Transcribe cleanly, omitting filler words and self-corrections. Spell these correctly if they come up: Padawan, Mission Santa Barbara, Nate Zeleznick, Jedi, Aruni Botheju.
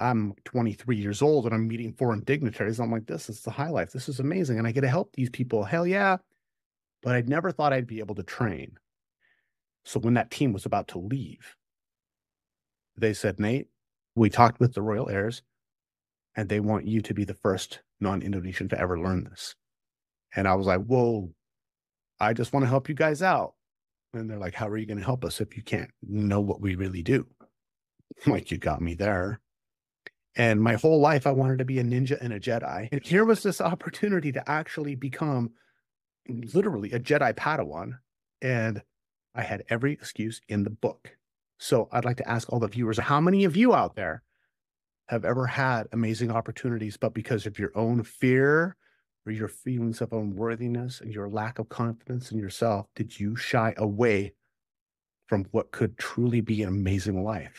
I'm 23 years old and I'm meeting foreign dignitaries. I'm like, this is the high life. This is amazing. And I get to help these people. Hell yeah. But I'd never thought I'd be able to train. So when that team was about to leave, they said, Nate, we talked with the Royal Heirs and they want you to be the first non-Indonesian to ever learn this. And I was like, whoa, I just want to help you guys out. And they're like, how are you going to help us if you can't know what we really do? I'm like, you got me there. And my whole life, I wanted to be a ninja and a Jedi. And here was this opportunity to actually become literally a Jedi Padawan. And I had every excuse in the book. So I'd like to ask all the viewers, how many of you out there have ever had amazing opportunities, but because of your own fear or your feelings of unworthiness and your lack of confidence in yourself, did you shy away from what could truly be an amazing life?